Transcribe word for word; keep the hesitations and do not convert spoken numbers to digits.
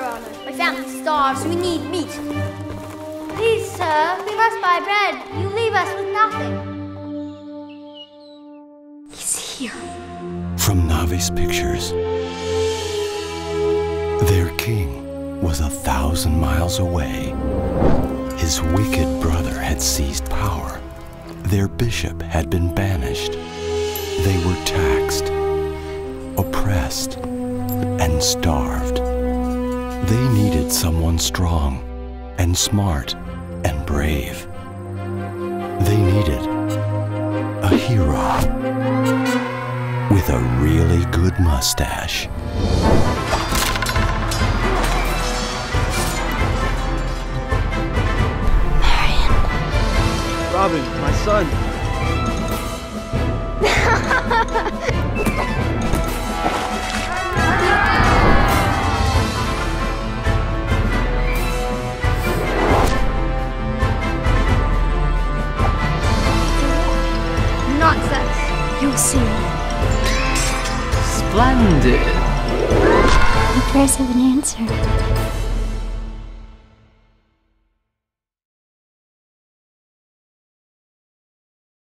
Your Honor. My family starves. We need meat. Please, sir, leave us by bread. You leave us with nothing. He's here. From Navi's pictures, their king was a thousand miles away. His wicked brother had seized power. Their bishop had been banished. They were taxed, oppressed, and starved. They needed someone strong and smart and brave. They needed a hero with a really good mustache. Marian. Robin, my son. Nonsense. You'll see. Splendid. The prayers have an answer.